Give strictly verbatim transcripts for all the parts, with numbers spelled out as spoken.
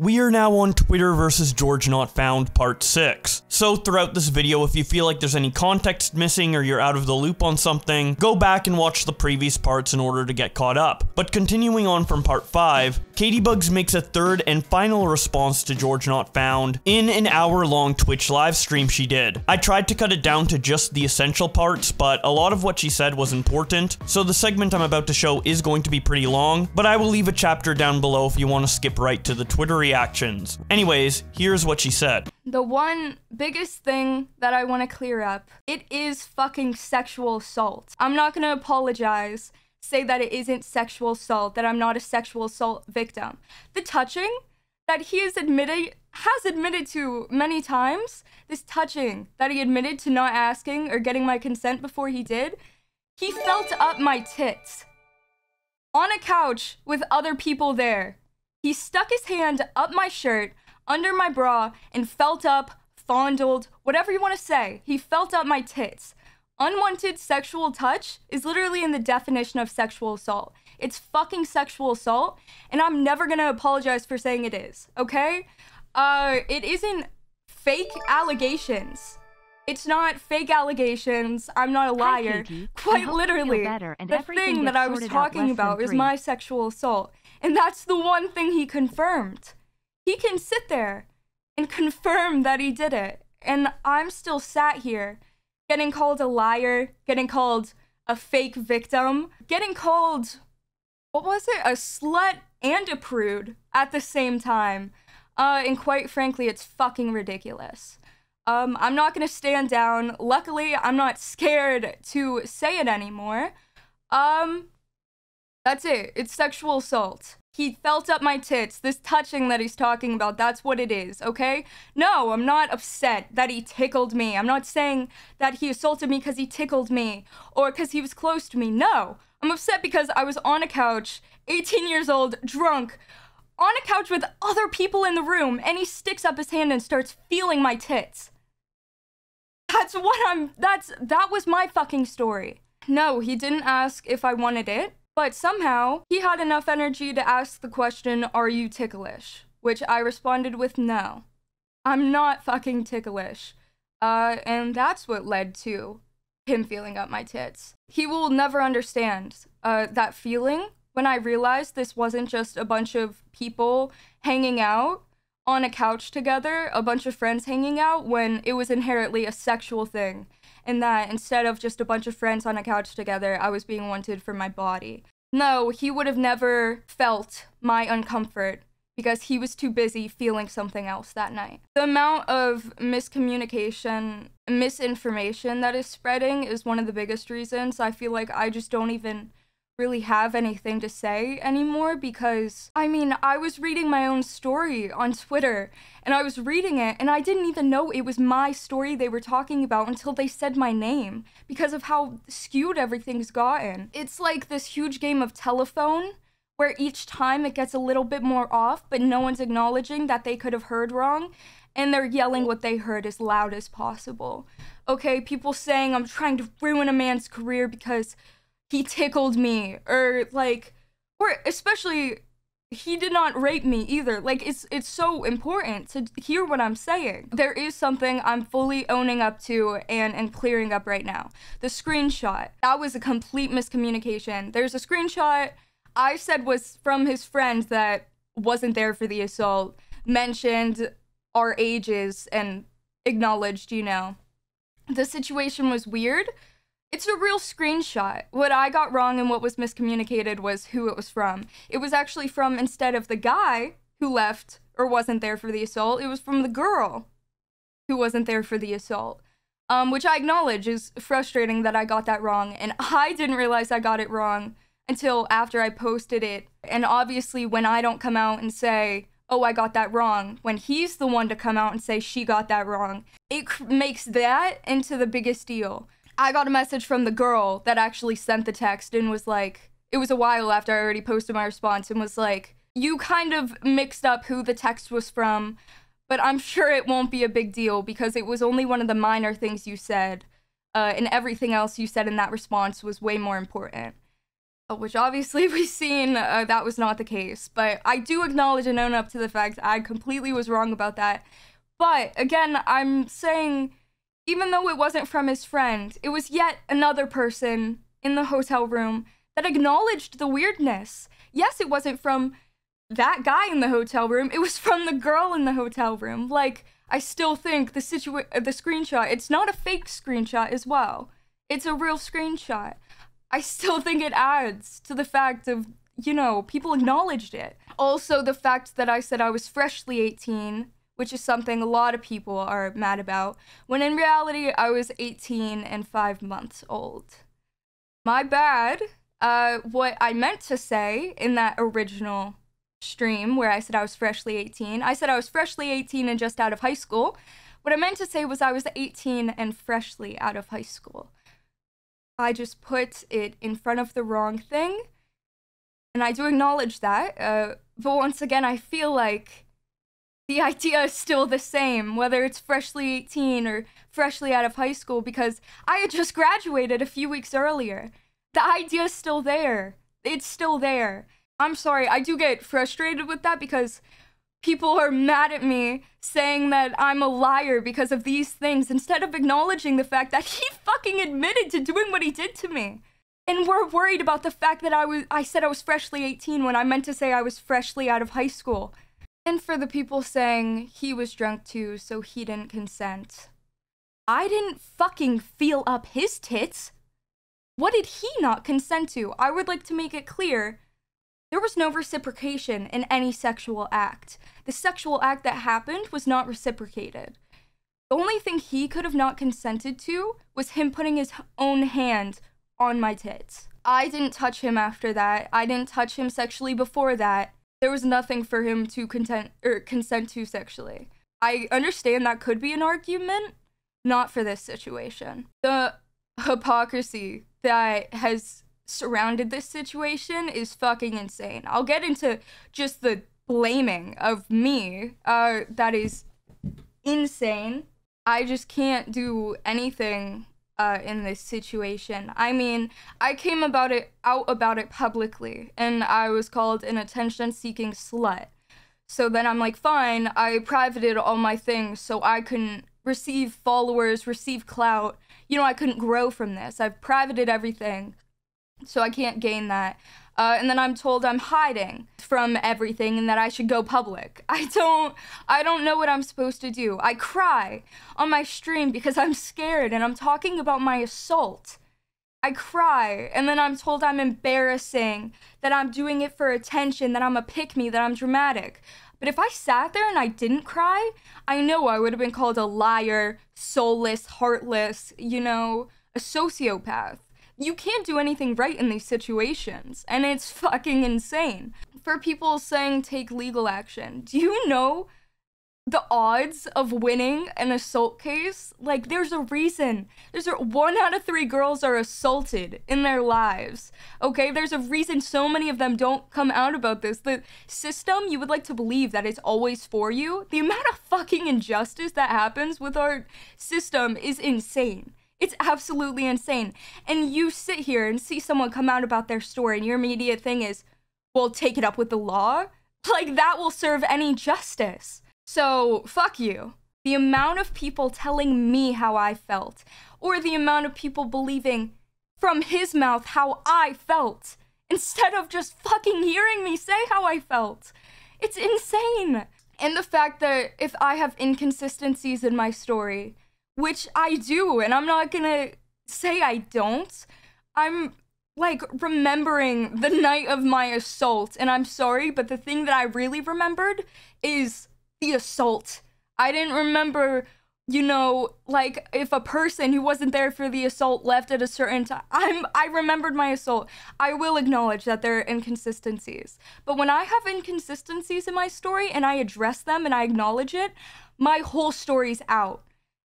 We are now on Twitter versus George Not Found part six. So throughout this video, if you feel like there's any context missing or you're out of the loop on something, go back and watch the previous parts in order to get caught up. But continuing on from part five, Caitibugzz makes a third and final response to George Not Found in an hour-long Twitch live stream she did. I tried to cut it down to just the essential parts, but a lot of what she said was important, so the segment I'm about to show is going to be pretty long, but I will leave a chapter down below if you want to skip right to the Twittery reactions. Anyways, here's what she said. The one biggest thing that I want to clear up, it is fucking sexual assault. I'm not going to apologize, say that it isn't sexual assault, that I'm not a sexual assault victim. The touching that he has admitted, has admitted to many times, this touching that he admitted to not asking or getting my consent before he did, he felt up my tits on a couch with other people there. He stuck his hand up my shirt, under my bra, and felt up, fondled, whatever you want to say. He felt up my tits. Unwanted sexual touch is literally in the definition of sexual assault. It's fucking sexual assault, and I'm never going to apologize for saying it is, okay? Uh, it isn't fake allegations. It's not fake allegations. I'm not a liar. Quite literally, the thing that I was talking about is my sexual assault. And that's the one thing he confirmed. He can sit there and confirm that he did it. And I'm still sat here getting called a liar, getting called a fake victim, getting called, what was it? A slut and a prude at the same time. Uh, and quite frankly, it's fucking ridiculous. Um, I'm not gonna stand down. Luckily, I'm not scared to say it anymore. Um... That's it. It's sexual assault. He felt up my tits. This touching that he's talking about, that's what it is, okay? No, I'm not upset that he tickled me. I'm not saying that he assaulted me because he tickled me or because he was close to me. No, I'm upset because I was on a couch, eighteen years old, drunk, on a couch with other people in the room, and he sticks up his hand and starts feeling my tits. That's what I'm... That's that was my fucking story. No, he didn't ask if I wanted it. But somehow, he had enough energy to ask the question, are you ticklish? Which I responded with no. I'm not fucking ticklish. Uh, and that's what led to him feeling up my tits. He will never understand uh, that feeling when I realized this wasn't just a bunch of people hanging out on a couch together, a bunch of friends hanging out, when it was inherently a sexual thing. And that instead of just a bunch of friends on a couch together, I was being wanted for my body. No, he would have never felt my uncomfort because he was too busy feeling something else that night. The amount of miscommunication, misinformation that is spreading is one of the biggest reasons. I feel like I just don't even really have anything to say anymore because, I mean, I was reading my own story on Twitter and I was reading it and I didn't even know it was my story they were talking about until they said my name because of how skewed everything's gotten. It's like this huge game of telephone where each time it gets a little bit more off, but no one's acknowledging that they could have heard wrong and they're yelling what they heard as loud as possible. Okay, people saying I'm trying to ruin a man's career because he tickled me, or like, or especially, he did not rape me either. Like, it's it's so important to hear what I'm saying. There is something I'm fully owning up to and, and clearing up right now. The screenshot, that was a complete miscommunication. There's a screenshot I said was from his friend that wasn't there for the assault, mentioned our ages and acknowledged, you know, the situation was weird. It's a real screenshot. What I got wrong and what was miscommunicated was who it was from. It was actually from, instead of the guy who left or wasn't there for the assault, it was from the girl who wasn't there for the assault, um, which I acknowledge is frustrating that I got that wrong. And I didn't realize I got it wrong until after I posted it. And obviously when I don't come out and say, oh, I got that wrong, when he's the one to come out and say she got that wrong, it makes that into the biggest deal. I got a message from the girl that actually sent the text and was like, it was a while after I already posted my response and was like, you kind of mixed up who the text was from, but I'm sure it won't be a big deal because it was only one of the minor things you said, uh, and everything else you said in that response was way more important. which obviously we've seen uh, that was not the case. But I do acknowledge and own up to the fact I completely was wrong about that. But again, I'm saying, even though it wasn't from his friend, it was yet another person in the hotel room that acknowledged the weirdness. Yes, it wasn't from that guy in the hotel room, it was from the girl in the hotel room. Like, I still think the situa- the screenshot, it's not a fake screenshot as well. It's a real screenshot. I still think it adds to the fact of, you know, people acknowledged it. Also, the fact that I said I was freshly eighteen, which is something a lot of people are mad about, when in reality, I was eighteen and five months old. My bad. Uh, what I meant to say in that original stream where I said I was freshly eighteen, I said I was freshly eighteen and just out of high school. What I meant to say was I was eighteen and freshly out of high school. I just put it in front of the wrong thing, and I do acknowledge that, uh, but once again, I feel like the idea is still the same, whether it's freshly eighteen or freshly out of high school, because I had just graduated a few weeks earlier. The idea is still there. It's still there. I'm sorry, I do get frustrated with that because people are mad at me saying that I'm a liar because of these things instead of acknowledging the fact that he fucking admitted to doing what he did to me. And we're worried about the fact that I was I said I was freshly eighteen when I meant to say I was freshly out of high school. And for the people saying he was drunk too, so he didn't consent. I didn't fucking feel up his tits. What did he not consent to? I would like to make it clear. There was no reciprocation in any sexual act. The sexual act that happened was not reciprocated. The only thing he could have not consented to was him putting his own hand on my tits. I didn't touch him after that. I didn't touch him sexually before that. There was nothing for him to consent or consent to sexually. I understand that could be an argument, not for this situation. The hypocrisy that has surrounded this situation is fucking insane. I'll get into just the blaming of me. Uh, that is insane. I just can't do anything uh, in this situation. I mean, I came about it out about it publicly, and I was called an attention-seeking slut. So then I'm like, fine. I privated all my things so I couldn't receive followers, receive clout. You know, I couldn't grow from this. I've privated everything. So I can't gain that. Uh, and then I'm told I'm hiding from everything and that I should go public. I don't, I don't know what I'm supposed to do. I cry on my stream because I'm scared and I'm talking about my assault. I cry and then I'm told I'm embarrassing, that I'm doing it for attention, that I'm a pick-me, that I'm dramatic. But if I sat there and I didn't cry, I know I would have been called a liar, soulless, heartless, you know, a sociopath. You can't do anything right in these situations, and it's fucking insane. For people saying take legal action, do you know the odds of winning an assault case? Like, there's a reason. There's a, one out of three girls are assaulted in their lives, okay? There's a reason so many of them don't come out about this. The system, you would like to believe that it's always for you. The amount of fucking injustice that happens with our system is insane. It's absolutely insane. And you sit here and see someone come out about their story and your immediate thing is, well, take it up with the law? Like, that will serve any justice. So, fuck you. The amount of people telling me how I felt, or the amount of people believing from his mouth how I felt, instead of just fucking hearing me say how I felt. It's insane. And the fact that if I have inconsistencies in my story, which I do, and I'm not gonna say I don't. I'm, like, remembering the night of my assault, and I'm sorry, but the thing that I really remembered is the assault. I didn't remember, you know, like, if a person who wasn't there for the assault left at a certain time. I'm, I remembered my assault. I will acknowledge that there are inconsistencies. But when I have inconsistencies in my story, and I address them, and I acknowledge it, my whole story's out.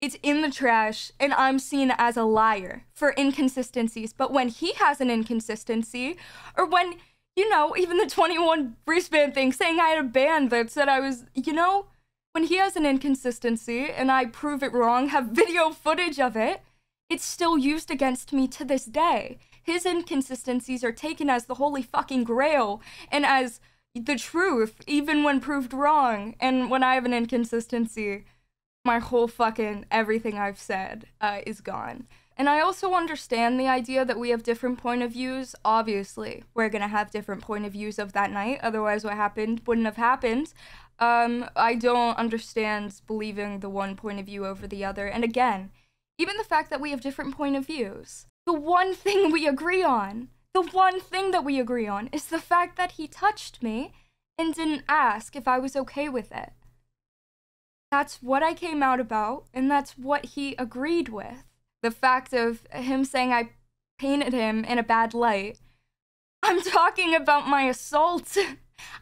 It's in the trash, and I'm seen as a liar for inconsistencies. But when he has an inconsistency, or when, you know, even the twenty-one wristband thing, saying I had a band that said I was, you know, when he has an inconsistency and I prove it wrong, have video footage of it, it's still used against me to this day. his inconsistencies are taken as the holy fucking grail and as the truth, even when proved wrong. And when I have an inconsistency, my whole fucking everything I've said uh, is gone. And I also understand the idea that we have different point of views. Obviously, we're gonna have different point of views of that night. Otherwise, what happened wouldn't have happened. Um, I don't understand believing the one point of view over the other. And again, even the fact that we have different point of views, the one thing we agree on, the one thing that we agree on is the fact that he touched me and didn't ask if I was okay with it. That's what I came out about, and that's what he agreed with. The fact of him saying I painted him in a bad light. I'm talking about my assault.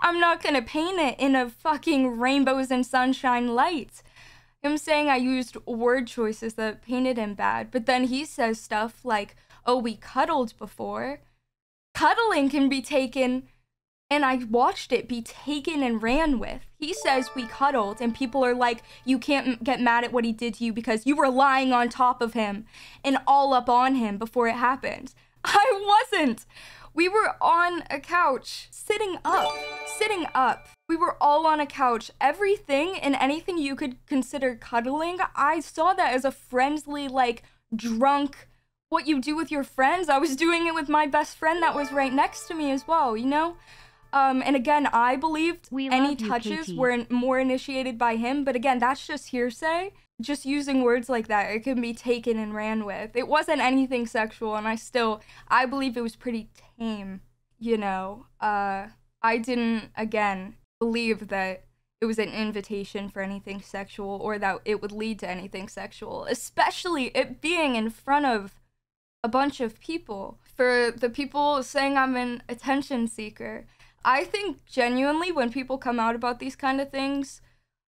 I'm not gonna paint it in a fucking rainbows and sunshine light. Him saying I used word choices that painted him bad, but then he says stuff like, oh, we cuddled before. Cuddling can be taken, and I watched it be taken and ran with. He says we cuddled, and people are like, you can't get mad at what he did to you because you were lying on top of him and all up on him before it happened. I wasn't. We were on a couch, sitting up, sitting up. We were all on a couch. Everything and anything you could consider cuddling, I saw that as a friendly, like, drunk, what you do with your friends. I was doing it with my best friend that was right next to me as well, you know? Um, and again, I believed we any touches you, were in more initiated by him, but again, that's just hearsay. Just using words like that, it can be taken and ran with. It wasn't anything sexual, and I still, I believe it was pretty tame, you know? Uh, I didn't, again, believe that it was an invitation for anything sexual or that it would lead to anything sexual, especially it being in front of a bunch of people. For the people saying I'm an attention seeker, I think genuinely when people come out about these kind of things,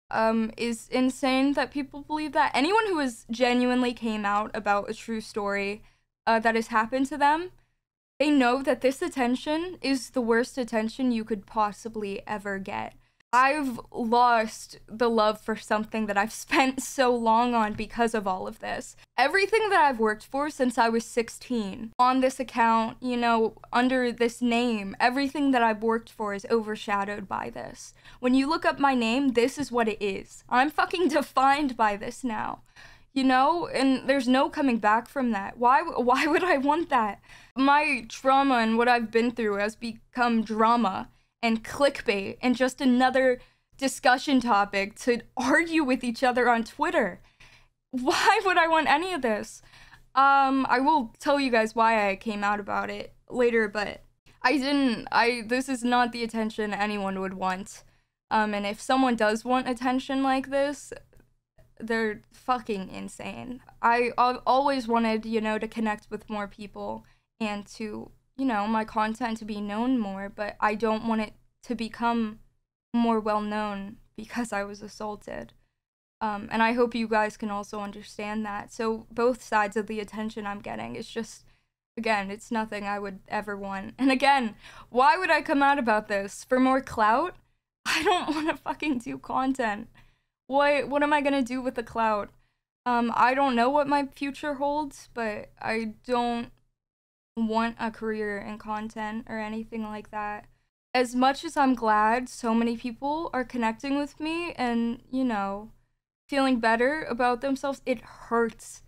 um, is insane that people believe that. Anyone who has genuinely came out about a true story uh, that has happened to them, they know that this attention is the worst attention you could possibly ever get. I've lost the love for something that I've spent so long on because of all of this. Everything that I've worked for since I was sixteen, on this account, you know, under this name, everything that I've worked for is overshadowed by this. When you look up my name, this is what it is. I'm fucking defined by this now, you know? And there's no coming back from that. Why, why would I want that? My trauma and what I've been through has become drama and clickbait and just another discussion topic to argue with each other on Twitter. Why would I want any of this? Um, I will tell you guys why I came out about it later, but I didn't, I, this is not the attention anyone would want. Um, and if someone does want attention like this, they're fucking insane. I, I've always wanted, you know, to connect with more people and to, you know, my content to be known more, but I don't want it to become more well-known because I was assaulted. Um, and I hope you guys can also understand that. So both sides of the attention I'm getting, it's just, again, it's nothing I would ever want. And again, why would I come out about this? For more clout? I don't want to fucking do content. What, what am I gonna do with the clout? Um, I don't know what my future holds, but I don't want a career in content or anything like that. As much as I'm glad so many people are connecting with me and, you know, feeling better about themselves, it hurts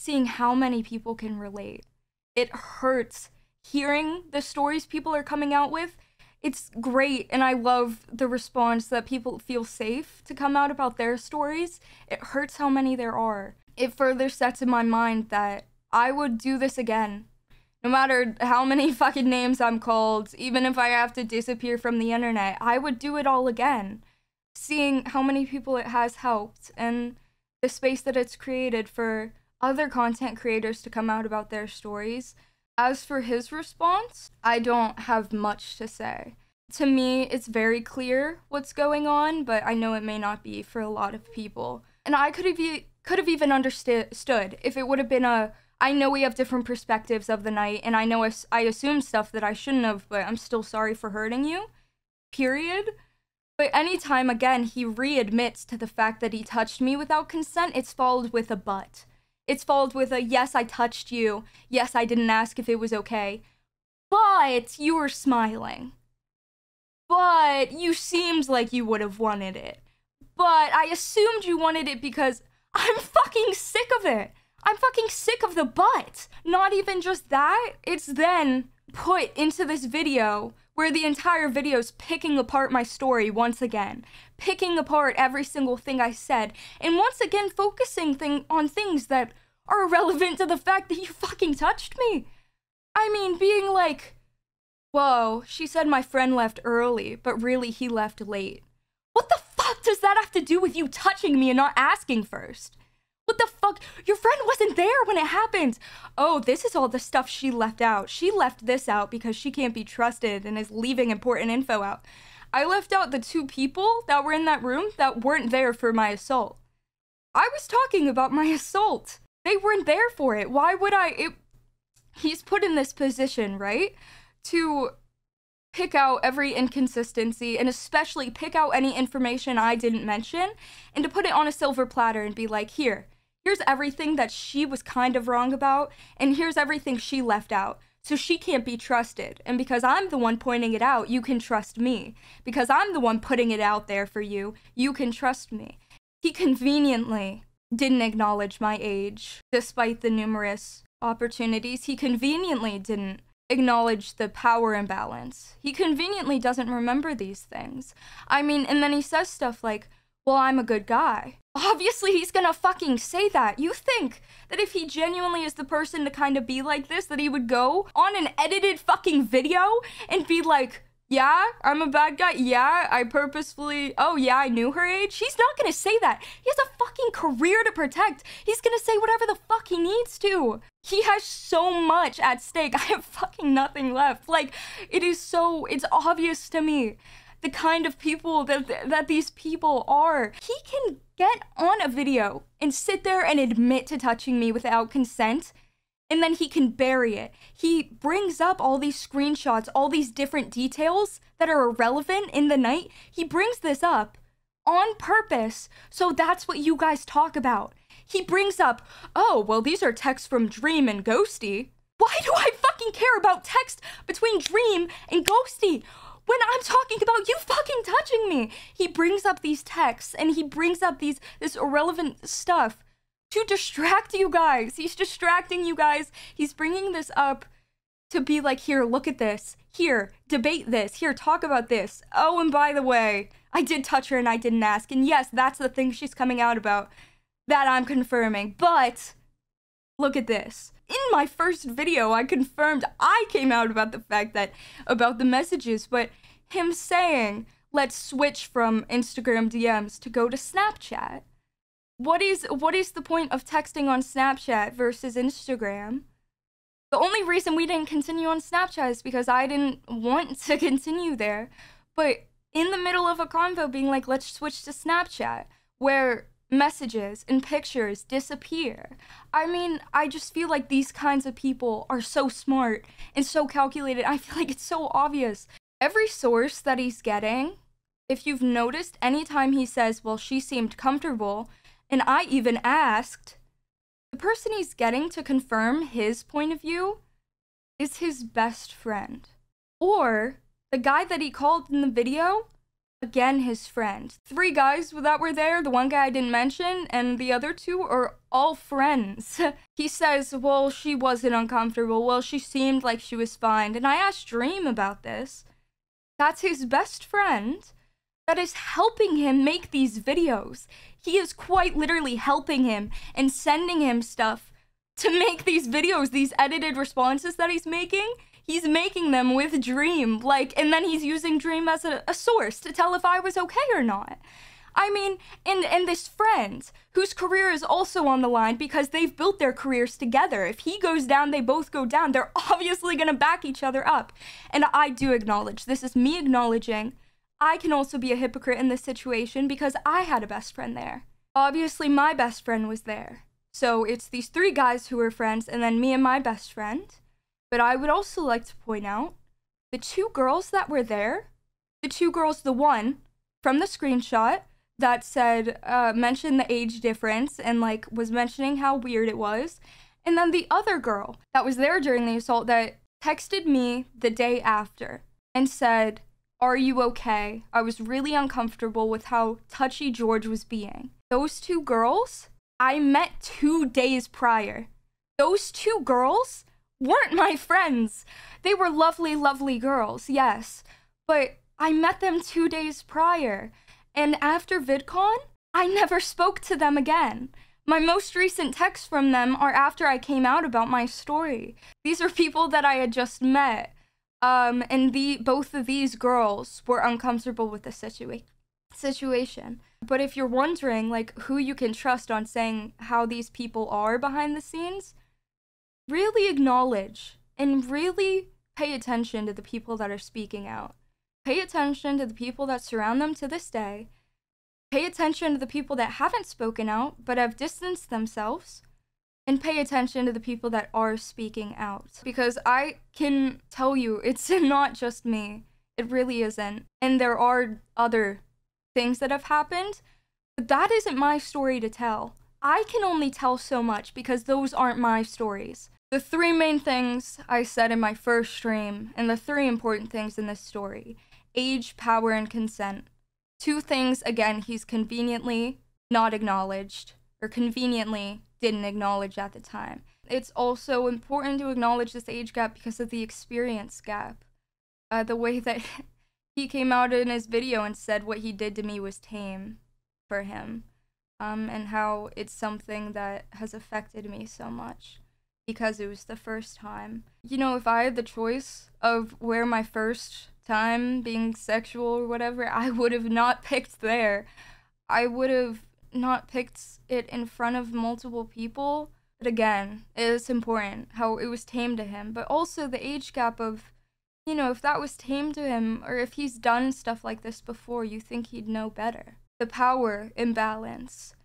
seeing how many people can relate. It hurts hearing the stories people are coming out with. It's great, and I love the response that people feel safe to come out about their stories. It hurts how many there are. It further sets in my mind that I would do this again. No matter how many fucking names I'm called, even if I have to disappear from the internet, I would do it all again. Seeing how many people it has helped and the space that it's created for other content creators to come out about their stories. As for his response, I don't have much to say. To me, it's very clear what's going on, but I know it may not be for a lot of people. And I could have, e- could have even understood if it would have been a, I know we have different perspectives of the night, and I know I, I assumed stuff that I shouldn't have, but I'm still sorry for hurting you, period. But anytime, again, he readmits to the fact that he touched me without consent, it's followed with a but. It's followed with a, yes, I touched you. Yes, I didn't ask if it was okay. But you were smiling. But you seemed like you would have wanted it. But I assumed you wanted it because I'm fucking sick of it. I'm fucking sick of the but. Not even just that. It's then put into this video where the entire video's picking apart my story once again. Picking apart every single thing I said. And once again, focusing thing on things that are irrelevant to the fact that you fucking touched me. I mean, being like, whoa, she said my friend left early, but really he left late. What the fuck does that have to do with you touching me and not asking first? What the fuck? Your friend wasn't there when it happened. Oh, this is all the stuff she left out. She left this out because she can't be trusted and is leaving important info out. I left out the two people that were in that room that weren't there for my assault. I was talking about my assault. They weren't there for it. Why would I? It, he's put in this position, right? To pick out every inconsistency and especially pick out any information I didn't mention and to put it on a silver platter and be like, here. Here's everything that she was kind of wrong about, and here's everything she left out. So she can't be trusted. And because I'm the one pointing it out, you can trust me. Because I'm the one putting it out there for you, you can trust me. He conveniently didn't acknowledge my age, despite the numerous opportunities. He conveniently didn't acknowledge the power imbalance. He conveniently doesn't remember these things. I mean, and then he says stuff like, well, I'm a good guy. Obviously, he's gonna fucking say that. You think that if he genuinely is the person to kind of be like this, that he would go on an edited fucking video and be like, yeah, I'm a bad guy. Yeah, I purposefully, oh yeah, I knew her age. He's not gonna say that. He has a fucking career to protect. He's gonna say whatever the fuck he needs to. He has so much at stake. I have fucking nothing left. Like, it is so, it's obvious to me the kind of people that, that these people are. He can get on a video and sit there and admit to touching me without consent, and then he can bury it. He brings up all these screenshots, all these different details that are irrelevant in the night. He brings this up on purpose, so that's what you guys talk about. He brings up, oh, well, these are texts from Dream and Ghostie. Why do I fucking care about text between Dream and Ghostie? When I'm talking about you fucking touching me, he brings up these texts and he brings up these this irrelevant stuff to distract you guys. He's distracting you guys. He's bringing this up to be like, here, look at this. Here, debate this. Here, talk about this. Oh, and by the way, I did touch her and I didn't ask. And yes, that's the thing she's coming out about that I'm confirming. But look at this. In my first video, I confirmed I came out about the fact that, about the messages, but him saying, let's switch from Instagram D Ms to go to Snapchat. What is, what is the point of texting on Snapchat versus Instagram? The only reason we didn't continue on Snapchat is because I didn't want to continue there. But in the middle of a convo being like, let's switch to Snapchat, where messages and pictures disappear. I mean, I just feel like these kinds of people are so smart and so calculated. I feel like it's so obvious. Every source that he's getting, if you've noticed, anytime he says, well, she seemed comfortable, and I even asked, the person he's getting to confirm his point of view is his best friend. Or the guy that he called in the video, again, his friend. Three guys that were there, the one guy I didn't mention, and the other two are all friends. He says, well, she wasn't uncomfortable. Well, she seemed like she was fine. And I asked Dream about this. That's his best friend that is helping him make these videos. He is quite literally helping him and sending him stuff to make these videos, these edited responses that he's making. He's making them with Dream, like, and then he's using Dream as a, a source to tell if I was okay or not. I mean, and, and this friend, whose career is also on the line because they've built their careers together. If he goes down, they both go down. They're obviously going to back each other up. And I do acknowledge, this is me acknowledging, I can also be a hypocrite in this situation because I had a best friend there. Obviously, my best friend was there. So it's these three guys who were friends, and then me and my best friend. But I would also like to point out the two girls that were there, the two girls, the one from the screenshot, that said, uh, mentioned the age difference and like was mentioning how weird it was. And then the other girl that was there during the assault that texted me the day after and said, "Are you okay? I was really uncomfortable with how touchy George was being." Those two girls I met two days prior. Those two girls weren't my friends. They were lovely, lovely girls, yes. But I met them two days prior. And after VidCon, I never spoke to them again. My most recent texts from them are after I came out about my story. These are people that I had just met. Um, and the, both of these girls were uncomfortable with the situa- situation. But if you're wondering, like, who you can trust on saying how these people are behind the scenes, really acknowledge and really pay attention to the people that are speaking out. Pay attention to the people that surround them to this day. Pay attention to the people that haven't spoken out but have distanced themselves. And pay attention to the people that are speaking out. Because I can tell you, it's not just me. It really isn't. And there are other things that have happened. But that isn't my story to tell. I can only tell so much because those aren't my stories. The three main things I said in my first stream, and the three important things in this story: age, power, and consent. Two things, again, he's conveniently not acknowledged, or conveniently didn't acknowledge at the time. It's also important to acknowledge this age gap because of the experience gap. Uh, the way that he came out in his video and said what he did to me was tame for him, um, and how it's something that has affected me so much. Because it was the first time. You know, if I had the choice of where my first time being sexual or whatever, I would have not picked there. I would have not picked it in front of multiple people. But again, it's important how it was tame to him. But also the age gap of, you know, if that was tame to him, or if he's done stuff like this before, you think he'd know better. The power imbalance.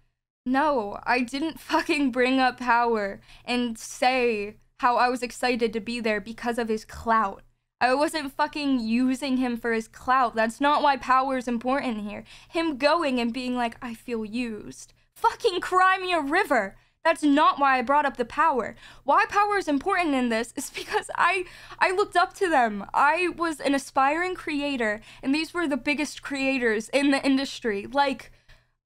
No, I didn't fucking bring up power and say how I was excited to be there because of his clout. I wasn't fucking using him for his clout. That's not why power is important here. Him going and being like, "I feel used." Fucking cry me a river. That's not why I brought up the power. Why power is important in this is because I, I looked up to them. I was an aspiring creator, and these were the biggest creators in the industry. Like...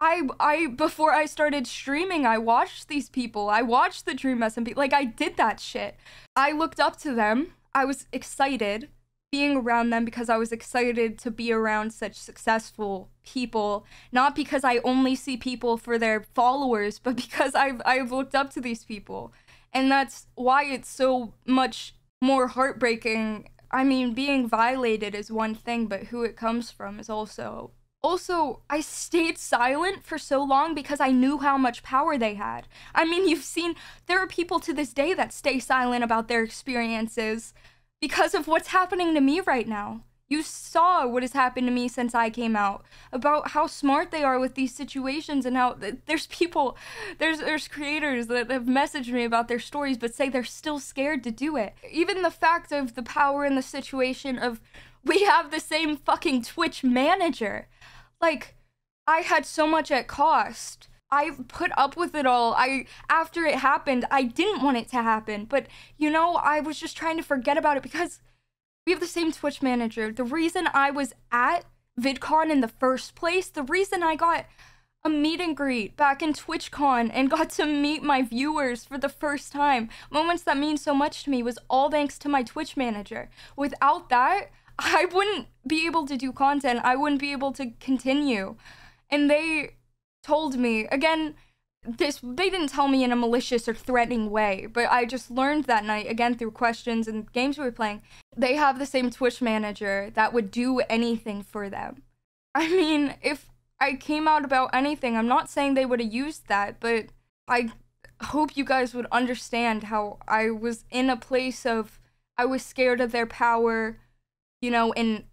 I, I, before I started streaming, I watched these people. I watched the Dream S M P. Like, I did that shit. I looked up to them. I was excited being around them because I was excited to be around such successful people. Not because I only see people for their followers, but because I've, I've looked up to these people. And that's why it's so much more heartbreaking. I mean, being violated is one thing, but who it comes from is also... Also, I stayed silent for so long because I knew how much power they had. I mean, you've seen, there are people to this day that stay silent about their experiences because of what's happening to me right now. You saw what has happened to me since I came out, about how smart they are with these situations, and how th there's people, there's, there's creators that have messaged me about their stories but say they're still scared to do it. Even the fact of the power in the situation of, we have the same fucking Twitch manager. Like, I had so much at cost. I put up with it all. I, after it happened, I didn't want it to happen. But, you know, I was just trying to forget about it because we have the same Twitch manager. The reason I was at VidCon in the first place, the reason I got a meet and greet back in TwitchCon and got to meet my viewers for the first time, moments that mean so much to me, was all thanks to my Twitch manager. Without that, I wouldn't be able to do content. I wouldn't be able to continue. And they told me, again, this, they didn't tell me in a malicious or threatening way, but I just learned that night, again, through questions and games we were playing, they have the same Twitch manager that would do anything for them. I mean, if I came out about anything, I'm not saying they would have used that, but I hope you guys would understand how I was in a place of, I was scared of their power, you know, and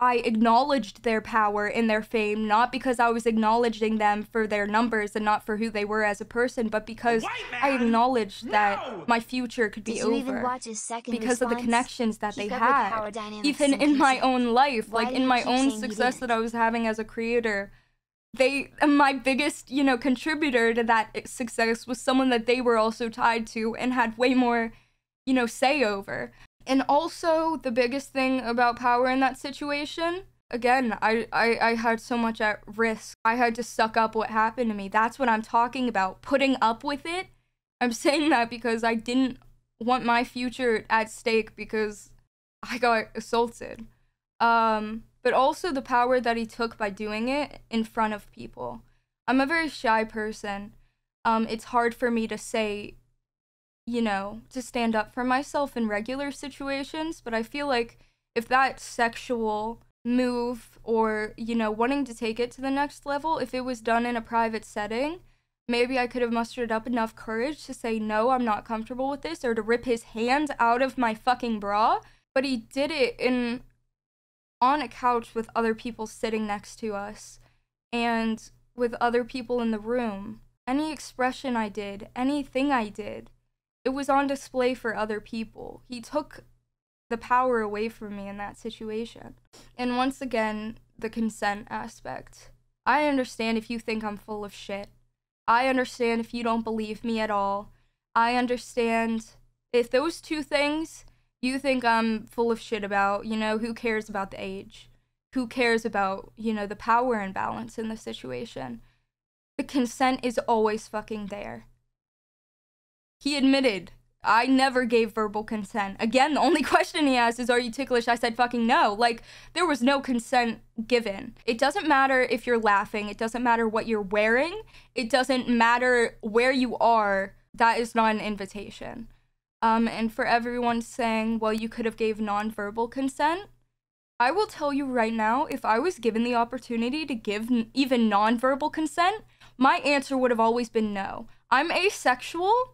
I acknowledged their power and their fame, not because I was acknowledging them for their numbers and not for who they were as a person, but because I acknowledged no! that my future could Did be over because response? Of the connections that Keep they had, even in my own life, Why like in my own success that I was having as a creator. they, my biggest, you know, contributor to that success was someone that they were also tied to and had way more, you know, say over. And also the biggest thing about power in that situation, again, I, I, I had so much at risk. I had to suck up what happened to me. That's what I'm talking about, putting up with it. I'm saying that because I didn't want my future at stake because I got assaulted. Um, but also the power that he took by doing it in front of people. I'm a very shy person. Um, it's hard for me to say, you know, to stand up for myself in regular situations, but I feel like if that sexual move or, you know, wanting to take it to the next level, if it was done in a private setting, maybe I could have mustered up enough courage to say, no, I'm not comfortable with this, or to rip his hand out of my fucking bra. But he did it in on a couch with other people sitting next to us and with other people in the room. Any expression I did, anything I did, it was on display for other people. He took the power away from me in that situation. And once again, the consent aspect. I understand if you think I'm full of shit. I understand if you don't believe me at all. I understand if those two things you think I'm full of shit about, you know, who cares about the age? Who cares about, you know, the power imbalance in the situation? The consent is always fucking there. He admitted, I never gave verbal consent. Again, the only question he asked is, are you ticklish? I said fucking no. Like, there was no consent given. It doesn't matter if you're laughing. It doesn't matter what you're wearing. It doesn't matter where you are. That is not an invitation. Um, and for everyone saying, well, you could have gave nonverbal consent, I will tell you right now, if I was given the opportunity to give n even nonverbal consent, my answer would have always been no. I'm asexual.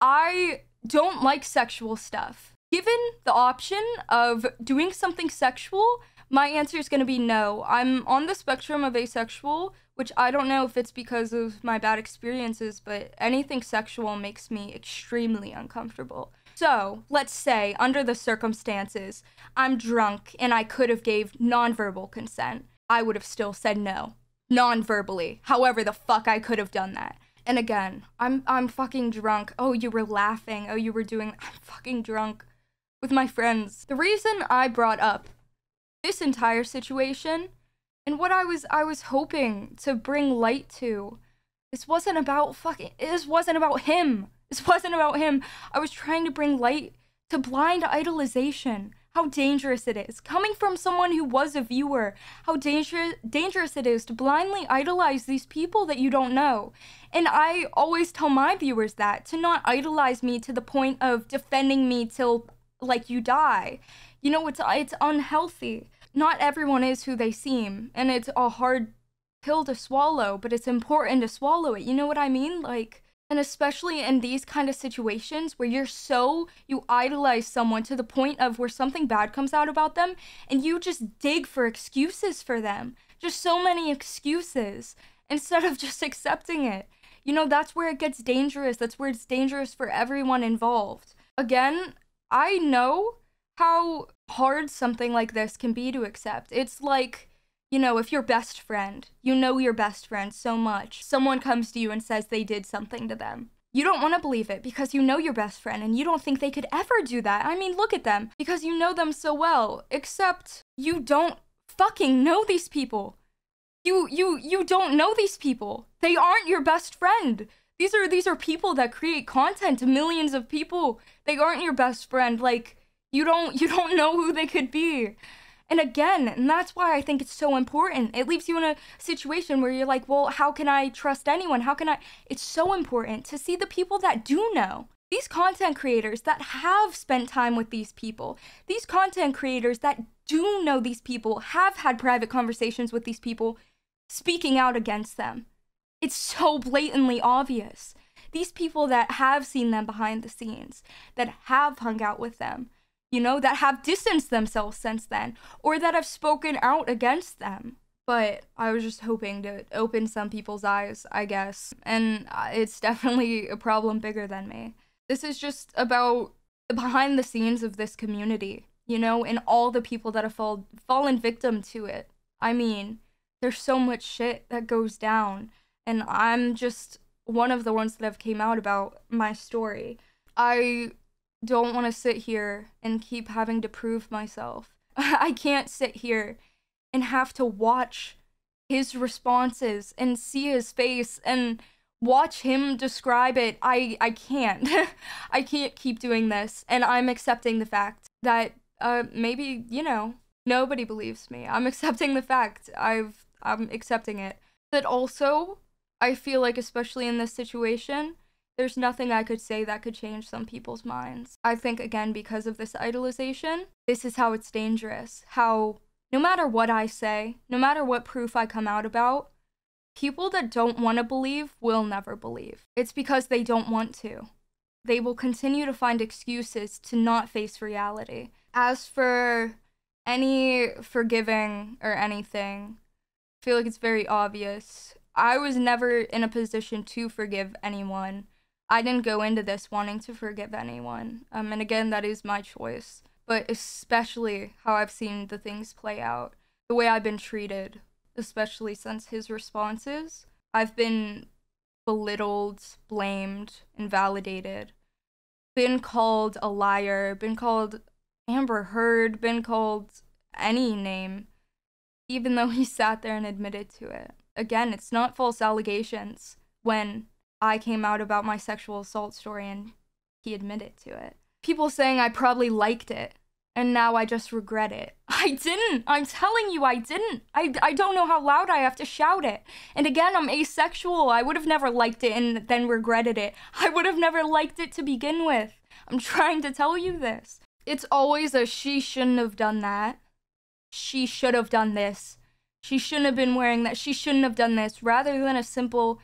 I don't like sexual stuff. Given the option of doing something sexual, my answer is going to be no. I'm on the spectrum of asexual, which I don't know if it's because of my bad experiences, but anything sexual makes me extremely uncomfortable. So let's say under the circumstances, I'm drunk and I could have gave nonverbal consent. I would have still said no, non-verbally, however the fuck I could have done that. And again, I'm I'm fucking drunk. Oh, you were laughing. Oh, you were doing, I'm fucking drunk with my friends. The reason I brought up this entire situation and what I was I was hoping to bring light to, this wasn't about fucking, this wasn't about him. This wasn't about him. I was trying to bring light to blind idolization. How dangerous it is. Coming from someone who was a viewer, how dangerous dangerous it is to blindly idolize these people that you don't know. And I always tell my viewers that, to not idolize me to the point of defending me till, like, you die. You know, it's, it's unhealthy. Not everyone is who they seem, and it's a hard pill to swallow, but it's important to swallow it. You know what I mean? Like, and especially in these kind of situations where you're so, you idolize someone to the point of where something bad comes out about them and you just dig for excuses for them. Just so many excuses instead of just accepting it. You know, that's where it gets dangerous. That's where it's dangerous for everyone involved. Again, I know how hard something like this can be to accept. It's like, you know, if your best friend, you know your best friend so much, someone comes to you and says they did something to them. You don't want to believe it because you know your best friend and you don't think they could ever do that. I mean, look at them, because you know them so well, except you don't fucking know these people. You, you, you don't know these people. They aren't your best friend. These are, these are people that create content to millions of people. They aren't your best friend. Like, you don't, you don't know who they could be. And again, and that's why I think it's so important. It leaves you in a situation where you're like, well, how can I trust anyone? How can I? It's so important to see the people that do know. These content creators that have spent time with these people. These content creators that do know these people, have had private conversations with these people, speaking out against them. It's so blatantly obvious. These people that have seen them behind the scenes, that have hung out with them, you know, that have distanced themselves since then, or that have spoken out against them. But I was just hoping to open some people's eyes, I guess. And it's definitely a problem bigger than me. This is just about the behind the scenes of this community, you know, and all the people that have fall fallen victim to it. I mean, there's so much shit that goes down, and I'm just one of the ones that have came out about my story. I don't want to sit here and keep having to prove myself. I can't sit here and have to watch his responses and see his face and watch him describe it. I, I can't. I can't keep doing this, and I'm accepting the fact that uh, maybe, you know, nobody believes me. I'm accepting the fact. I've, I'm accepting it. But also, I feel like, especially in this situation, there's nothing I could say that could change some people's minds. I think, again, because of this idolization, this is how it's dangerous. How no matter what I say, no matter what proof I come out about, people that don't want to believe will never believe. It's because they don't want to. They will continue to find excuses to not face reality. As for any forgiving or anything, I feel like it's very obvious. I was never in a position to forgive anyone. I didn't go into this wanting to forgive anyone. Um, and again, that is my choice. But especially how I've seen the things play out, the way I've been treated, especially since his responses, I've been belittled, blamed, invalidated, been called a liar, been called Amber Heard, been called any name, even though he sat there and admitted to it. Again, it's not false allegations when I came out about my sexual assault story and he admitted to it. People saying I probably liked it and now I just regret it. I didn't. I'm telling you, I didn't. I, I don't know how loud I have to shout it. And again, I'm asexual. I would have never liked it and then regretted it. I would have never liked it to begin with. I'm trying to tell you this. It's always a she shouldn't have done that. She should have done this. She shouldn't have been wearing that. She shouldn't have done this, rather than a simple,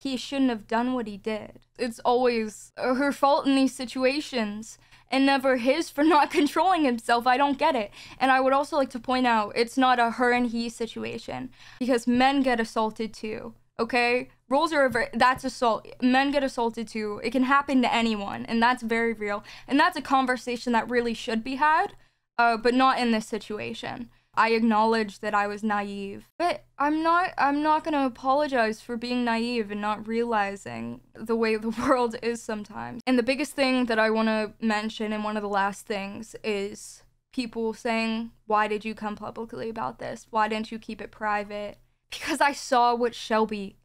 he shouldn't have done what he did. It's always her fault in these situations and never his for not controlling himself. I don't get it. And I would also like to point out, it's not a her and he situation, because men get assaulted too, okay? Roles are, a that's assault. Men get assaulted too. It can happen to anyone, and that's very real. And that's a conversation that really should be had, uh, but not in this situation. I acknowledge that I was naive, but I'm not, I'm not gonna apologize for being naive and not realizing the way the world is sometimes. And the biggest thing that I wanna mention, and one of the last things, is people saying, why did you come publicly about this? Why didn't you keep it private? Because I saw what Shelby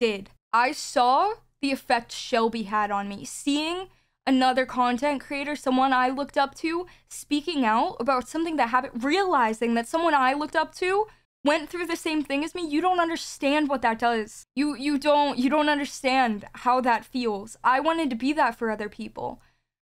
did. I saw the effect Shelby had on me. Seeing another content creator, someone I looked up to, speaking out about something that happened, realizing that someone I looked up to went through the same thing as me. You don't understand what that does. You you don't you don't understand how that feels. I wanted to be that for other people.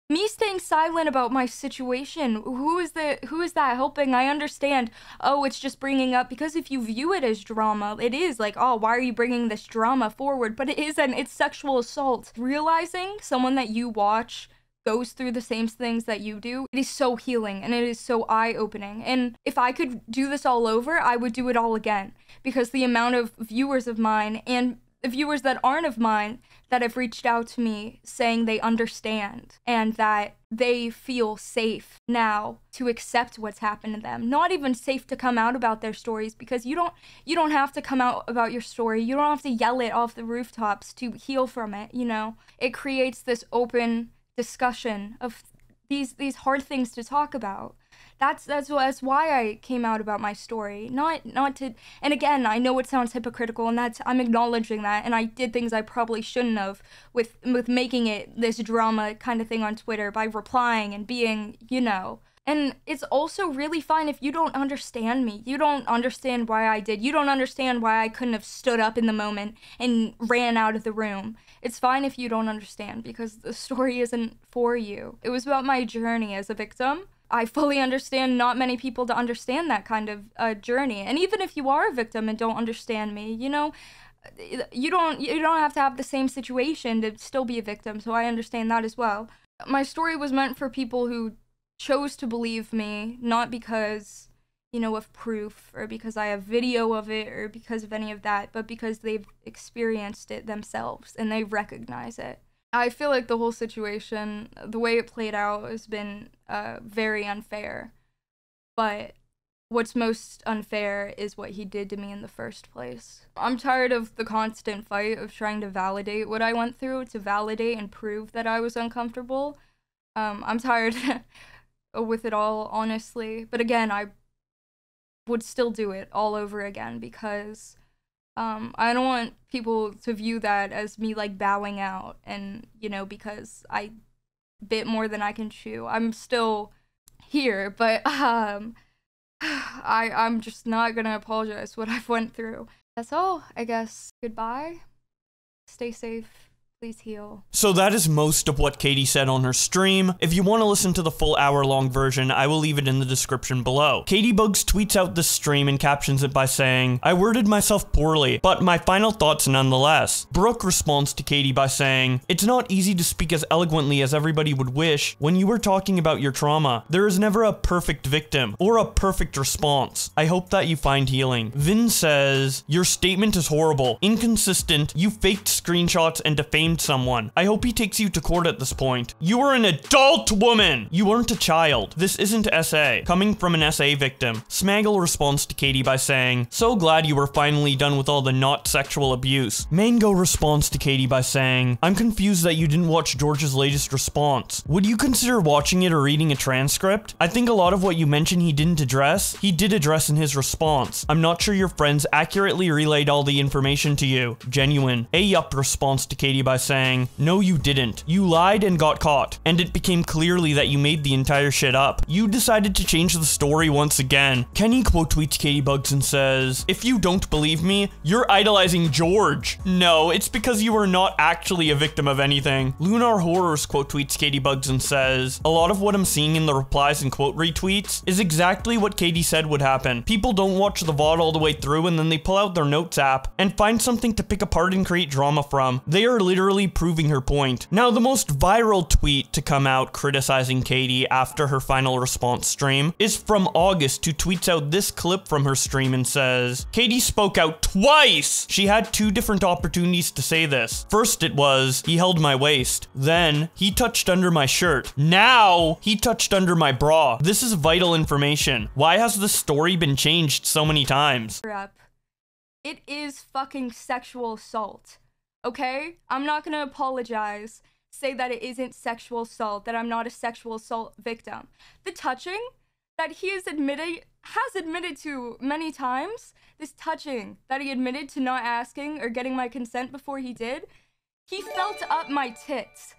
Me staying silent about my situation, who is the who is that helping? I understand. Oh, it's just bringing up, because if you view it as drama, it is like, oh, why are you bringing this drama forward? But it isn't. It's sexual assault. Realizing someone that you watch goes through the same things that you do, it is so healing and it is so eye-opening. And if I could do this all over, I would do it all again, because the amount of viewers of mine and the viewers that aren't of mine that have reached out to me saying they understand and that they feel safe now to accept what's happened to them. Not even safe to come out about their stories, because you don't you don't have to come out about your story. You don't have to yell it off the rooftops to heal from it, you know? It creates this open discussion of these these hard things to talk about. That's that's that's why I came out about my story. Not not to, and again, I know it sounds hypocritical, and that's, I'm acknowledging that, and I did things I probably shouldn't have with with making it this drama kind of thing on Twitter by replying and being, you know. And it's also really fine if you don't understand me. You don't understand why I did. You don't understand why I couldn't have stood up in the moment and ran out of the room. It's fine if you don't understand, because the story isn't for you. It was about my journey as a victim. I fully understand not many people to understand that kind of uh, journey. And even if you are a victim and don't understand me, you know, you don't you don't have to have the same situation to still be a victim, so I understand that as well. My story was meant for people who chose to believe me, not because, you know, of proof or because I have video of it or because of any of that, but because they've experienced it themselves and they recognize it. I feel like the whole situation, the way it played out, has been uh, very unfair. But what's most unfair is what he did to me in the first place. I'm tired of the constant fight of trying to validate what I went through, to validate and prove that I was uncomfortable. Um, I'm tired with it all, honestly. But again, I would still do it all over again because um, I don't want people to view that as me, like, bowing out and, you know, because I bit more than I can chew. I'm still here, but, um... I, I'm just not gonna apologize for what I've went through. That's all, I guess. Goodbye. Stay safe. Please heal. So that is most of what Katie said on her stream. If you want to listen to the full hour-long version, I will leave it in the description below. Caitibugzz tweets out this stream and captions it by saying, "I worded myself poorly, but my final thoughts nonetheless." Brooke responds to Katie by saying, "It's not easy to speak as eloquently as everybody would wish when you were talking about your trauma. There is never a perfect victim or a perfect response. I hope that you find healing." Vin says, "Your statement is horrible, inconsistent, you faked screenshots and defamed someone. I hope he takes you to court at this point. You are an adult woman. You aren't a child. This isn't S A." Coming from an S A victim, Smaggle responds to Katie by saying, "So glad you were finally done with all the not sexual abuse." Mango responds to Katie by saying, "I'm confused that you didn't watch George's latest response. Would you consider watching it or reading a transcript? I think a lot of what you mentioned he didn't address, he did address in his response. I'm not sure your friends accurately relayed all the information to you. Genuine." A Yup responds to Katie by saying, "No, you didn't. You lied and got caught, and it became clearly that you made the entire shit up. You decided to change the story once again." Kenny quote tweets Caitibugzz and says, "If you don't believe me, you're idolizing George. No, it's because you are not actually a victim of anything." Lunar Horrors quote tweets Caitibugzz and says, "A lot of what I'm seeing in the replies and quote retweets is exactly what Katie said would happen. People don't watch the V O D all the way through and then they pull out their notes app and find something to pick apart and create drama from. They are literally proving her point." Now, the most viral tweet to come out criticizing Katie after her final response stream is from August, who tweets out this clip from her stream and says, "Katie spoke out twice! She had two different opportunities to say this. First it was, he held my waist. Then, he touched under my shirt. Now, he touched under my bra. This is vital information. Why has this story been changed so many times?" It is fucking sexual assault. Okay? I'm not gonna apologize, say that it isn't sexual assault, that I'm not a sexual assault victim. The touching that he has admitted, has admitted to many times, this touching that he admitted to not asking or getting my consent before he did, he felt up my tits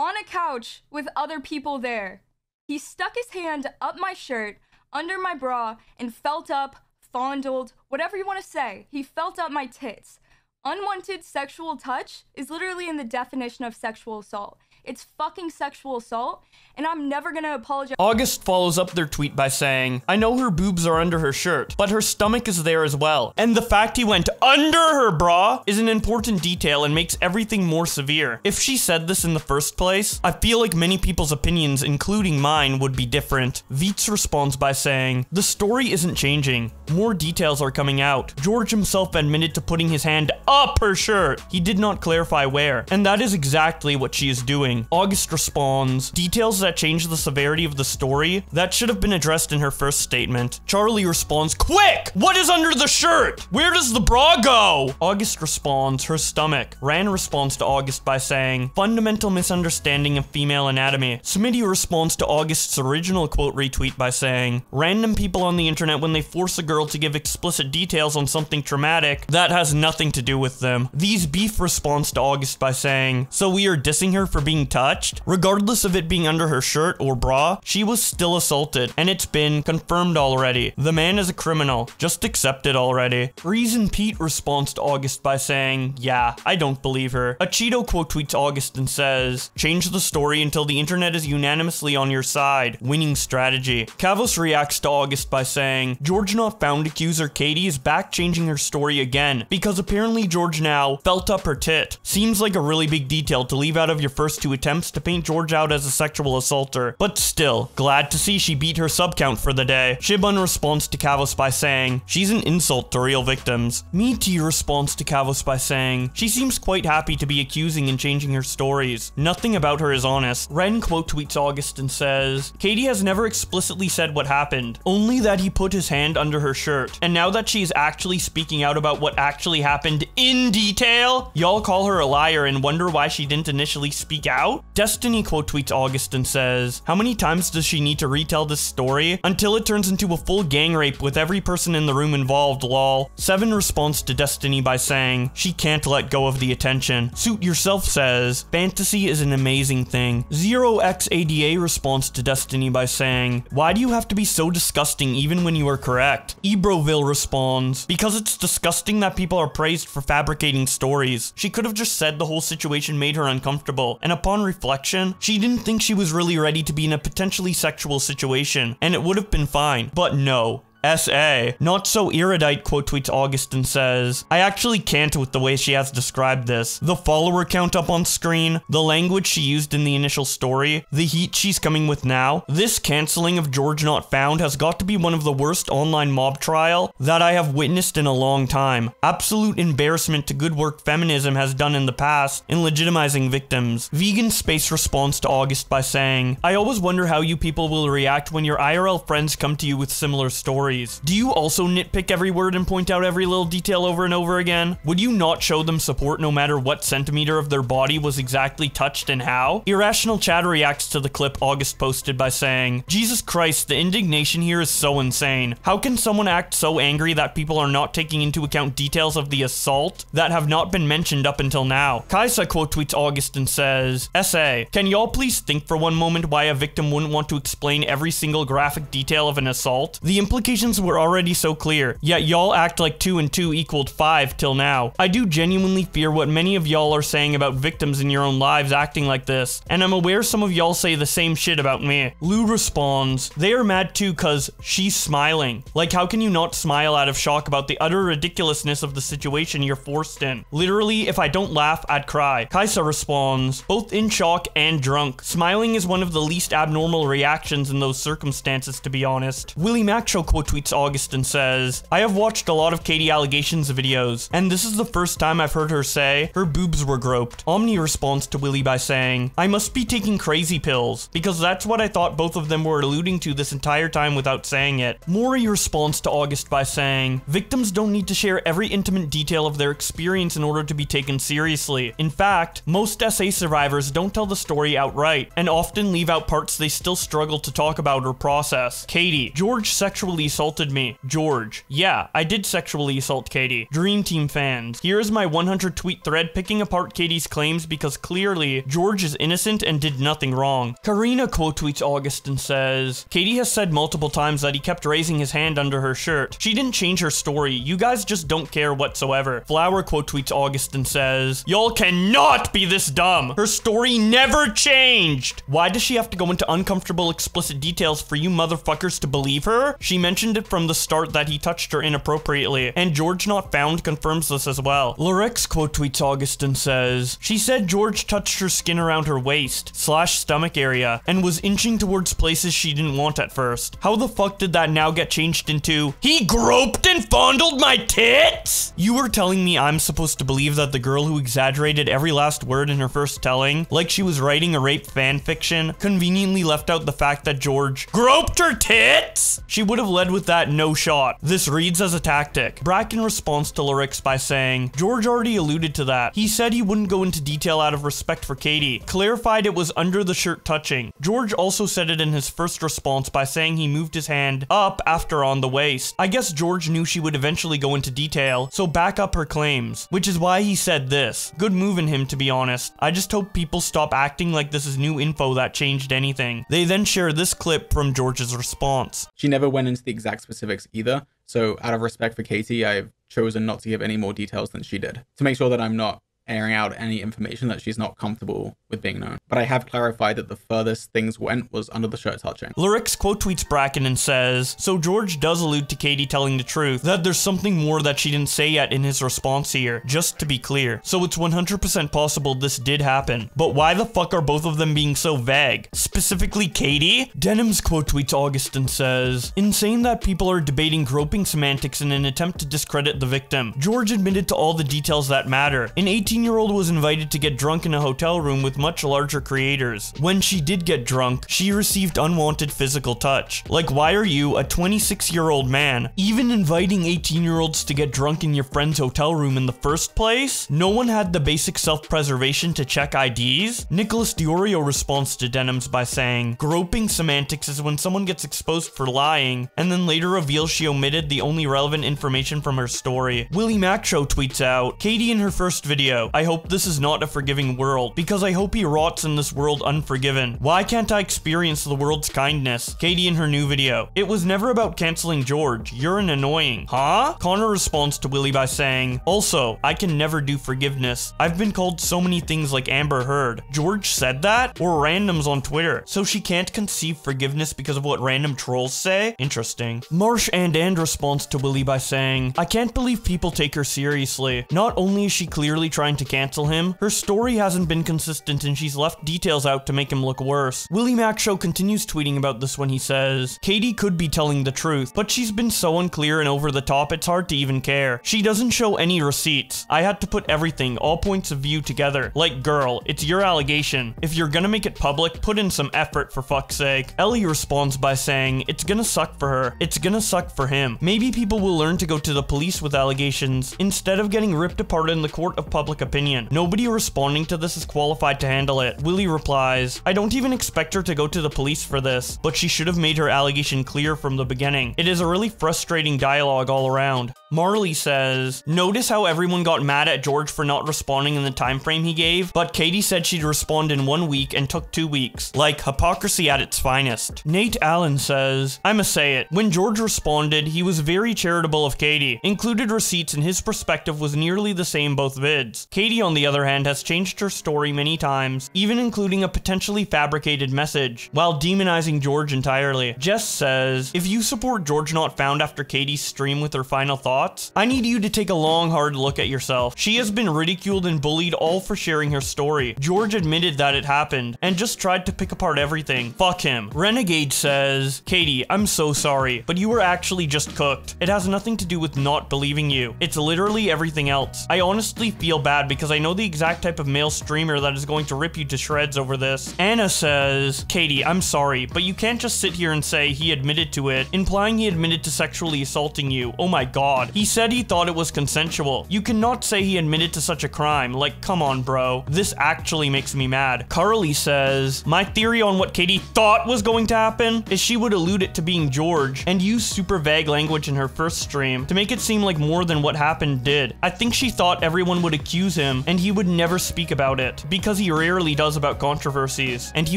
on a couch with other people there. He stuck his hand up my shirt, under my bra, and felt up, fondled, whatever you want to say. He felt up my tits. Unwanted sexual touch is literally in the definition of sexual assault. It's fucking sexual assault, and I'm never gonna apologize. August follows up their tweet by saying, "I know her boobs are under her shirt, but her stomach is there as well. And the fact he went under her bra is an important detail and makes everything more severe. If she said this in the first place, I feel like many people's opinions, including mine, would be different." Veets responds by saying, "The story isn't changing. More details are coming out. George himself admitted to putting his hand up her shirt. He did not clarify where. And that is exactly what she is doing." August responds, "Details that change the severity of the story? That should have been addressed in her first statement." Charlie responds, "Quick! What is under the shirt? Where does the bra go?" August responds, "Her stomach." Ran responds to August by saying, "Fundamental misunderstanding of female anatomy." Smitty responds to August's original quote retweet by saying, "Random people on the internet when they force a girl to give explicit details on something traumatic, that has nothing to do with them." These Beef responds to August by saying, "So we are dissing her for being touched? Regardless of it being under her shirt or bra, she was still assaulted, and it's been confirmed already. The man is a criminal. Just accept it already." Reason Pete responds to August by saying, "Yeah, I don't believe her." A Cheeto quote tweets August and says, "Change the story until the internet is unanimously on your side. Winning strategy." Kavos reacts to August by saying, "George Not Found accuser Katie is back changing her story again, because apparently George now felt up her tit. Seems like a really big detail to leave out of your first two to attempts to paint George out as a sexual assaulter, but still, glad to see she beat her sub count for the day. Shibun responds to Kavos by saying, she's an insult to real victims. Meaty responds to Kavos by saying, she seems quite happy to be accusing and changing her stories. Nothing about her is honest. Ren quote tweets August and says, Katie has never explicitly said what happened, only that he put his hand under her shirt. And now that she is actually speaking out about what actually happened in detail, y'all call her a liar and wonder why she didn't initially speak out? Destiny quote tweets August and says, how many times does she need to retell this story until it turns into a full gang rape with every person in the room involved, lol. Seven responds to Destiny by saying, she can't let go of the attention. Suit Yourself says, fantasy is an amazing thing. zero x A D A responds to Destiny by saying, why do you have to be so disgusting even when you are correct? Ebroville responds, because it's disgusting that people are praised for fabricating stories. She could have just said the whole situation made her uncomfortable, and upon reflection, she didn't think she was really ready to be in a potentially sexual situation, and it would have been fine, but no. S A Not So Iridite quote tweets August and says, I actually can't with the way she has described this. The follower count up on screen, the language she used in the initial story, the heat she's coming with now. This canceling of George Not Found has got to be one of the worst online mob trial that I have witnessed in a long time. Absolute embarrassment to good work feminism has done in the past in legitimizing victims. Vegan Space responds to August by saying, I always wonder how you people will react when your I R L friends come to you with similar stories. Do you also nitpick every word and point out every little detail over and over again? Would you not show them support no matter what centimeter of their body was exactly touched and how? Irrational Chad reacts to the clip August posted by saying, Jesus Christ, the indignation here is so insane. How can someone act so angry that people are not taking into account details of the assault that have not been mentioned up until now? Kaisa quote tweets August and says, S A Can y'all please think for one moment why a victim wouldn't want to explain every single graphic detail of an assault? The implication were already so clear, yet y'all act like two and two equaled five till now. I do genuinely fear what many of y'all are saying about victims in your own lives acting like this, and I'm aware some of y'all say the same shit about me. Lou responds, they are mad too cause she's smiling. Like how can you not smile out of shock about the utter ridiculousness of the situation you're forced in? Literally, if I don't laugh, I'd cry. Kaisa responds, both in shock and drunk. Smiling is one of the least abnormal reactions in those circumstances to be honest. Willie Macho quote tweets August and says, I have watched a lot of Katie Allegations videos, and this is the first time I've heard her say her boobs were groped. Omni responds to Willie by saying, I must be taking crazy pills, because that's what I thought both of them were alluding to this entire time without saying it. Mori responds to August by saying, victims don't need to share every intimate detail of their experience in order to be taken seriously. In fact, most S A survivors don't tell the story outright, and often leave out parts they still struggle to talk about or process. Katie, George sexually assaulted me. George, yeah, I did sexually assault Katie. Dream Team fans, here is my one hundred tweet thread picking apart Katie's claims because clearly George is innocent and did nothing wrong. Karina quote tweets August and says, Katie has said multiple times that he kept raising his hand under her shirt. She didn't change her story. You guys just don't care whatsoever. Flower quote tweets August and says, y'all cannot be this dumb. Her story never changed. Why does she have to go into uncomfortable explicit details for you motherfuckers to believe her? She mentioned it from the start that he touched her inappropriately, and George Not Found confirms this as well. Lorex quote tweets August and says, she said George touched her skin around her waist slash stomach area and was inching towards places she didn't want at first. How the fuck did that now get changed into, he groped and fondled my tits? You were telling me I'm supposed to believe that the girl who exaggerated every last word in her first telling, like she was writing a rape fan fiction, conveniently left out the fact that George groped her tits? She would have led with With that, no shot. This reads as a tactic. Bracken responds to Lyrix by saying, George already alluded to that. He said he wouldn't go into detail out of respect for Katie. Clarified it was under the shirt touching. George also said it in his first response by saying he moved his hand up after on the waist. I guess George knew she would eventually go into detail, so back up her claims, which is why he said this. Good move in him, to be honest. I just hope people stop acting like this is new info that changed anything. They then share this clip from George's response. She never went into the exact specifics either, so out of respect for Katie, I've chosen not to give any more details than she did to make sure that I'm not airing out any information that she's not comfortable with being known. But I have clarified that the furthest things went was under the shirt touching. Lyrix quote tweets Bracken and says, so George does allude to Katie telling the truth, that there's something more that she didn't say yet in his response here, just to be clear. So it's one hundred percent possible this did happen, but why the fuck are both of them being so vague? Specifically Katie? Denim's quote tweets August and says, insane that people are debating groping semantics in an attempt to discredit the victim. George admitted to all the details that matter. An eighteen year old was invited to get drunk in a hotel room with much larger creators. When she did get drunk, she received unwanted physical touch. Like, why are you, a twenty-six year old man, even inviting eighteen year olds to get drunk in your friend's hotel room in the first place? No one had the basic self-preservation to check I Ds? Nicholas Diorio responds to Denim's by saying, groping semantics is when someone gets exposed for lying and then later reveals she omitted the only relevant information from her story. Willie Maccho tweets out, Katie in her first video, I hope this is not a forgiving world, because I hope he rots in this world unforgiven. Why can't I experience the world's kindness? Katie in her new video, it was never about canceling George, you're an annoying. Huh? Connor responds to Willie by saying, also, I can never do forgiveness. I've been called so many things like Amber Heard. George said that? Or randoms on Twitter. So she can't conceive forgiveness because of what random trolls say? Interesting. Marsh and and responds to Willie by saying, I can't believe people take her seriously. Not only is she clearly trying to cancel him, her story hasn't been consistent and she's left details out to make him look worse. Willie Maccho continues tweeting about this when he says, Katie could be telling the truth, but she's been so unclear and over the top it's hard to even care. She doesn't show any receipts. I had to put everything, all points of view together. Like, girl, it's your allegation. If you're gonna make it public, put in some effort for fuck's sake. Ellie responds by saying, it's gonna suck for her. It's gonna suck for him. Maybe people will learn to go to the police with allegations instead of getting ripped apart in the court of public opinion. Nobody responding to this is qualified to handle it. Willie replies, I don't even expect her to go to the police for this, but she should have made her allegation clear from the beginning. It is a really frustrating dialogue all around. Marley says, notice how everyone got mad at George for not responding in the time frame he gave, but Katie said she'd respond in one week and took two weeks. Like, hypocrisy at its finest. Nate Allen says, I'ma say it. When George responded, he was very charitable of Katie. Included receipts and his perspective was nearly the same both vids. Katie, on the other hand, has changed her story many times, even including a potentially fabricated message, while demonizing George entirely. Jess says, if you support George Not Found after Katie's stream with her final thoughts, I need you to take a long, hard look at yourself. She has been ridiculed and bullied all for sharing her story. George admitted that it happened, and just tried to pick apart everything. Fuck him. Renegade says, Katie, I'm so sorry, but you were actually just cooked. It has nothing to do with not believing you. It's literally everything else. I honestly feel bad because I know the exact type of male streamer that is going to rip you to shreds over this. Anna says, Katie, I'm sorry, but you can't just sit here and say he admitted to it, implying he admitted to sexually assaulting you. Oh my god. He said he thought it was consensual. You cannot say he admitted to such a crime. Like, come on, bro. This actually makes me mad. Carly says, my theory on what Katie thought was going to happen is she would allude it to being George and use super vague language in her first stream to make it seem like more than what happened did. I think she thought everyone would accuse him and he would never speak about it because he rarely does about controversies and he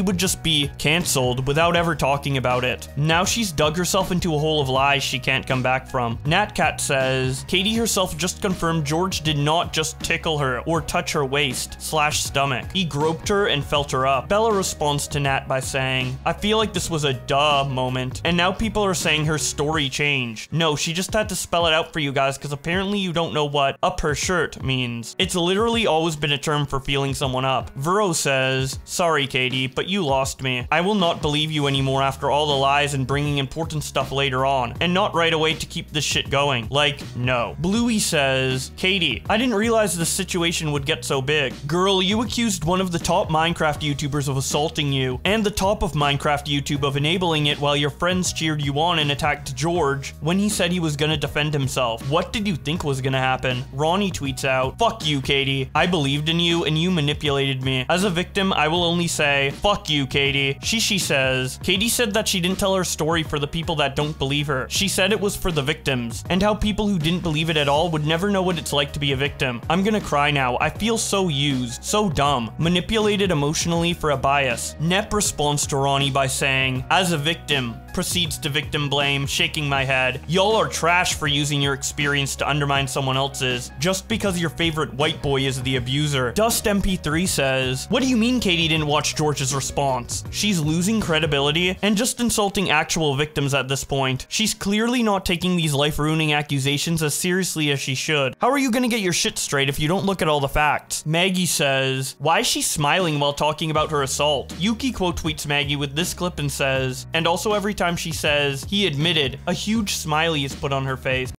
would just be cancelled without ever talking about it. Now she's dug herself into a hole of lies she can't come back from. Natcat says, Katie herself just confirmed George did not just tickle her or touch her waist slash stomach. He groped her and felt her up. Bella responds to Nat by saying, I feel like this was a duh moment and now people are saying her story changed. No, she just had to spell it out for you guys because apparently you don't know what up her shirt means. It's literally always been a term for feeling someone up. Vero says, sorry Katie, but you lost me. I will not believe you anymore after all the lies and bringing important stuff later on and not right away to keep this shit going. Like, no. Bluey says, Katie, I didn't realize this situation would get so big. Girl, you accused one of the top Minecraft YouTubers of assaulting you and the top of Minecraft YouTube of enabling it while your friends cheered you on and attacked George when he said he was gonna defend himself. What did you think was gonna happen? Ronnie tweets out, fuck you, Katie. I believed in you and you manipulated me. As a victim, I will only say, fuck you, Katie. Shishi says, Katie said that she didn't tell her story for the people that don't believe her. She said it was for the victims and how people people who didn't believe it at all would never know what it's like to be a victim. I'm gonna cry now. I feel so used, so dumb, manipulated emotionally for a bias. Nep responds to Ronnie by saying, as a victim, proceeds to victim blame, shaking my head. Y'all are trash for using your experience to undermine someone else's, just because your favorite white boy is the abuser. Dust M P three says, what do you mean Katie didn't watch George's response? She's losing credibility and just insulting actual victims at this point. She's clearly not taking these life-ruining accusations as seriously as she should. How are you gonna get your shit straight if you don't look at all the facts? Maggie says, why is she smiling while talking about her assault? Yuki quote tweets Maggie with this clip and says, and also every time time she says he admitted, a huge smiley is put on her face.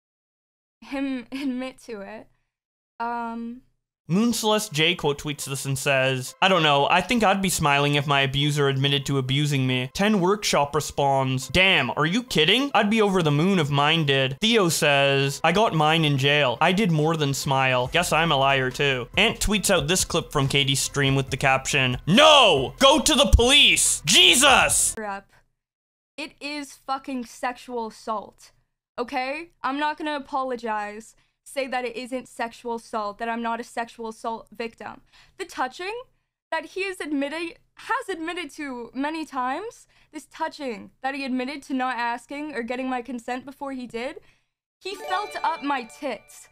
Him admit to it. Um Moonceleste J quote tweets this and says, I don't know, I think I'd be smiling if my abuser admitted to abusing me. ten Workshop responds, damn, are you kidding? I'd be over the moon if mine did. Theo says, I got mine in jail. I did more than smile. Guess I'm a liar too. Ant tweets out this clip from Katie's stream with the caption, no! Go to the police! Jesus! Rep. It is fucking sexual assault, okay? I'm not gonna apologize, say that it isn't sexual assault, that I'm not a sexual assault victim. The touching that he has admitted, has admitted to many times, this touching that he admitted to not asking or getting my consent before he did, he felt up my tits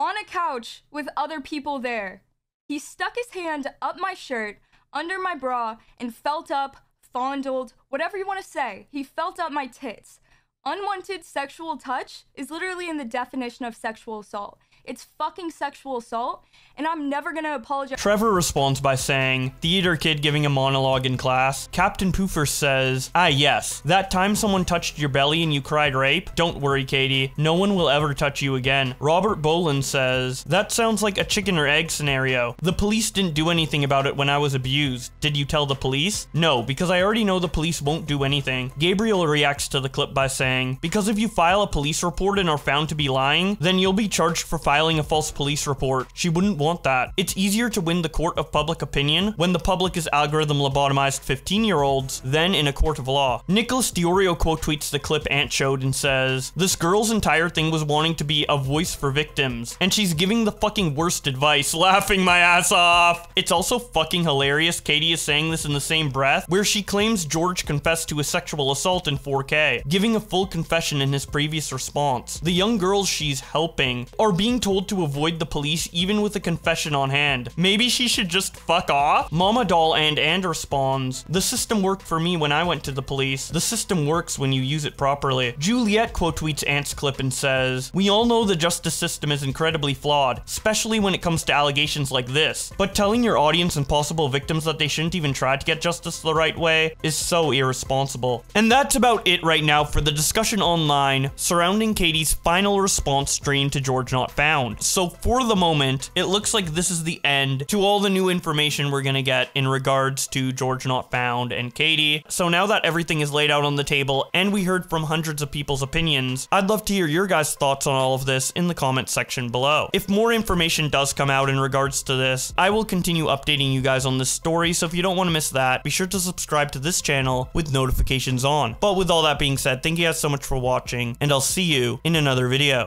on a couch with other people there. He stuck his hand up my shirt, under my bra, and felt up, fondled, whatever you want to say. He felt up my tits. Unwanted sexual touch is literally in the definition of sexual assault. It's fucking sexual assault, and I'm never gonna apologize. Trevor responds by saying, theater kid giving a monologue in class. Captain Poofer says, ah yes, that time someone touched your belly and you cried rape? Don't worry, Katie. No one will ever touch you again. Robert Boland says, that sounds like a chicken or egg scenario. The police didn't do anything about it when I was abused. Did you tell the police? No, because I already know the police won't do anything. Gabriel reacts to the clip by saying, because if you file a police report and are found to be lying, then you'll be charged for five filing a false police report. She wouldn't want that. It's easier to win the court of public opinion when the public is algorithm lobotomized fifteen year olds than in a court of law. Nicholas Diorio quote tweets the clip Ant showed and says, this girl's entire thing was wanting to be a voice for victims, and she's giving the fucking worst advice, laughing my ass off. It's also fucking hilarious Katie is saying this in the same breath where she claims George confessed to a sexual assault in four K, giving a full confession in his previous response. The young girls she's helping are being told to avoid the police even with a confession on hand. Maybe she should just fuck off? Mama Doll and and responds, the system worked for me when I went to the police. The system works when you use it properly. Juliet quote tweets Ant's clip and says, we all know the justice system is incredibly flawed, especially when it comes to allegations like this, but telling your audience and possible victims that they shouldn't even try to get justice the right way is so irresponsible. And that's about it right now for the discussion online surrounding Katie's final response stream to George Not Found. So for the moment, it looks like this is the end to all the new information we're gonna get in regards to George Not Found and Katie. So now that everything is laid out on the table and we heard from hundreds of people's opinions, I'd love to hear your guys' thoughts on all of this in the comment section below. If more information does come out in regards to this, I will continue updating you guys on this story, so if you don't want to miss that, be sure to subscribe to this channel with notifications on. But with all that being said, thank you guys so much for watching, and I'll see you in another video.